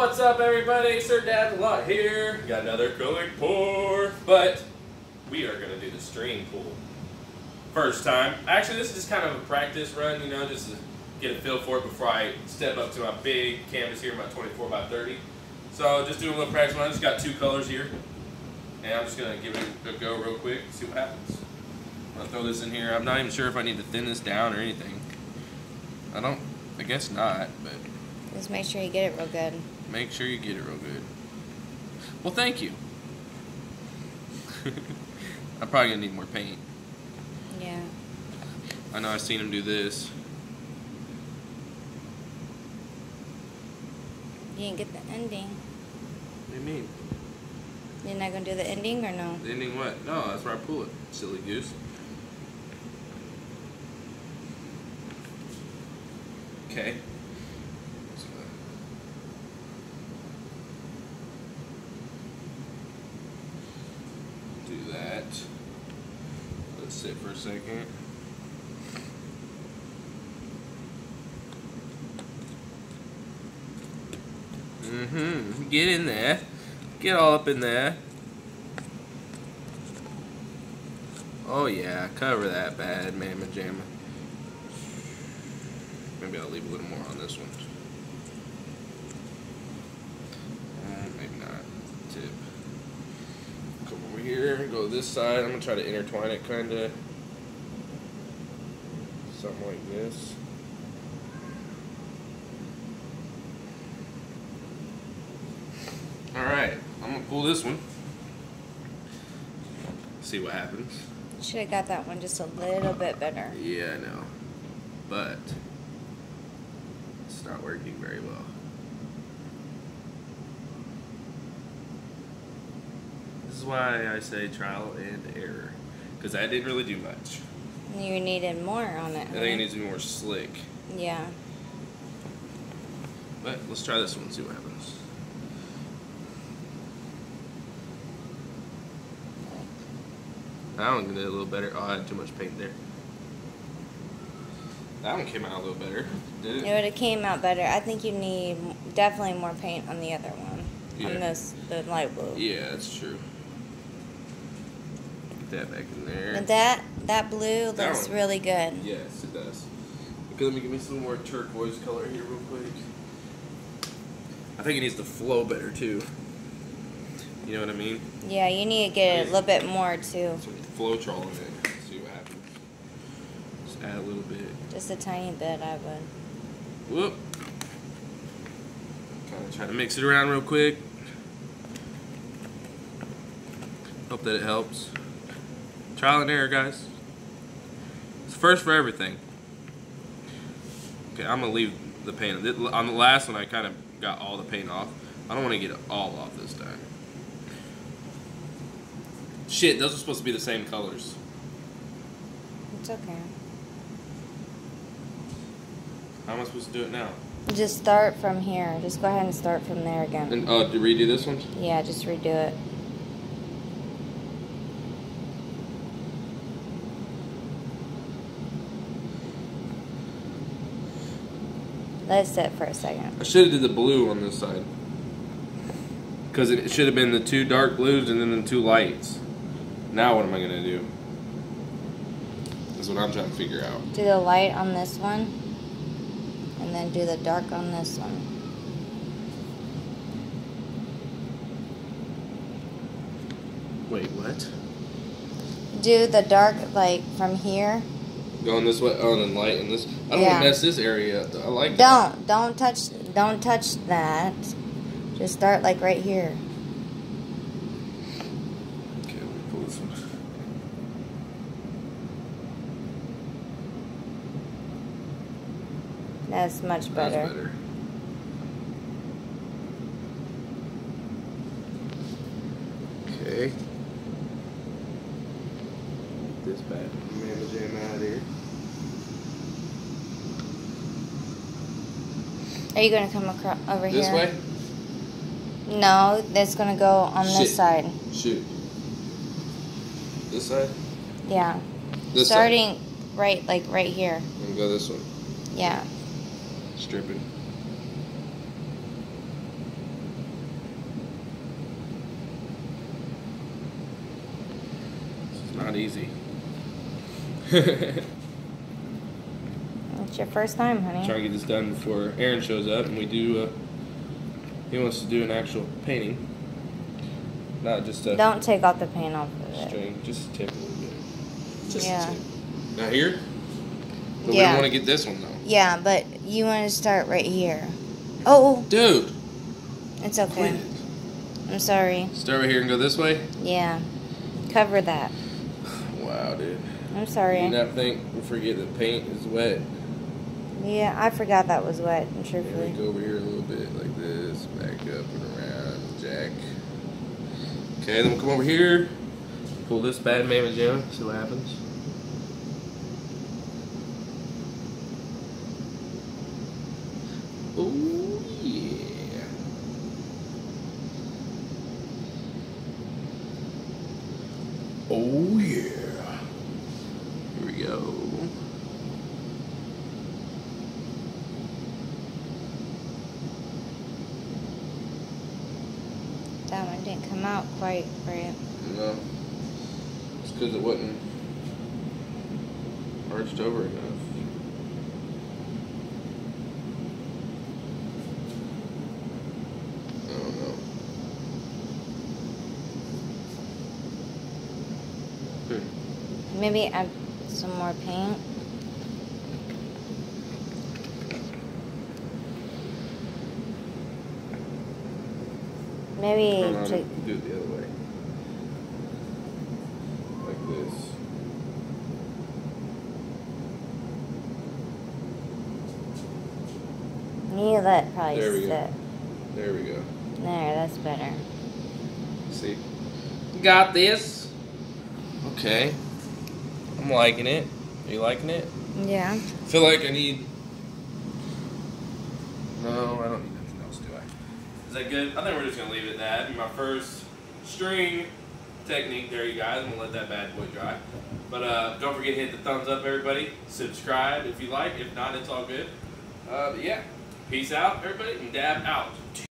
What's up, everybody? SirDabsOfficial here. Got another cooling pour, but we are going to do the stream pool. First time. Actually, this is just kind of a practice run, you know, just to get a feel for it before I step up to my big canvas here, my 24x30. So just doing a little practice run. I just got two colors here, and I'm just going to give it a go real quick, see what happens. I'm going to throw this in here. I'm not even sure if I need to thin this down or anything. I guess not, but... Just make sure you get it real good. Make sure you get it real good. Well, thank you. I'm probably going to need more paint. Yeah. I know I've seen him do this. You didn't get the ending. What do you mean? You're not going to do the ending or no? The ending what? No, that's where I pull it. Silly goose. Okay. That. Let's sit for a second. Get in there. Get all up in there. Oh yeah, cover that bad mamma jamma. Maybe I'll leave a little more on this one. Maybe not. Tip. Come over here, go this side. I'm going to try to intertwine it kind of. Something like this. Alright, I'm going to pull this one. See what happens. Should have got that one just a little bit better. Yeah, I know. But it's not working very well. This is why I say trial and error, because I didn't really do much. You needed more on it. I think it needs to be more slick. Yeah. But let's try this one and see what happens. That one did a little better. Oh, I had too much paint there. That one came out a little better, did it? It would have came out better. I think you need definitely more paint on the other one. Yeah. On this, the light blue. Yeah, that's true. That back in there. And that blue looks really good. Yes, it does. Okay, let me give me some more turquoise color here real quick. I think it needs to flow better too. You know what I mean? Yeah, you need to get a little bit more too. So Floetrol in it. See what happens. Just add a little bit. Just a tiny bit, I would. Whoop. Kind of try to mix it around real quick. Hope that it helps. Trial and error, guys. It's first for everything. Okay, I'm gonna leave the paint. On the last one, I kind of got all the paint off. I don't want to get it all off this time. Shit, those are supposed to be the same colors. It's okay. How am I supposed to do it now? Just start from here. Just go ahead and start from there again. And to redo this one? Yeah, just redo it. Let it sit for a second. I should have did the blue on this side. Because it should have been the two dark blues and then the two lights. Now what am I going to do? That's what I'm trying to figure out. Do the light on this one. And then do the dark on this one. Wait, what? Do the dark, like, from here. Going this way, oh, and light in this. I don't want to mess this area up, though. I like that. Don't touch that. Just start like right here. Okay, let me pull this one. That's much better. That's better. Okay. Get this bad mamma jam out of here. Are you going to come across over this here? This way? No, that's going to go on this side. Shoot. This side? Yeah. This Starting side. Right, like right here. I'm going to go this way. Yeah. Stripping. easy. It's your first time, honey. Trying to get this done before Aaron shows up and we do, he wants to do an actual painting. Not just a... Don't take off the paint off of string. It. Just a tip a little bit. Just a tip. Not here? But we don't want to get this one, though. Yeah, but you want to start right here. Oh! Dude! It's okay. Please. I'm sorry. Start right here and go this way? Yeah. Cover that. Wow, dude. I'm sorry. You not think we forget the paint is wet? Yeah, I forgot that was wet, and truthfully. Yeah, go over here a little bit like this, back up and around, jack. Okay, then we'll come over here, pull this bad mammoth down, see what happens. Oh, yeah. Oh, yeah. Here we go. That one didn't come out quite right. No. It's because it wasn't arched over enough. I don't know. Maybe add some more paint. Maybe do it the other way. Like this. Yeah, that probably sit. There we go. There, that's better. See? Got this. Okay. I'm liking it. Are you liking it? Yeah. I feel like I need... No, I don't need nothing else, do I? Is that good? I think we're just going to leave it at that. That'd be my first string technique there, you guys. I'm going to let that bad boy dry. But don't forget to hit the thumbs up, everybody. Subscribe if you like. If not, it's all good. But yeah. Peace out, everybody, and dab out.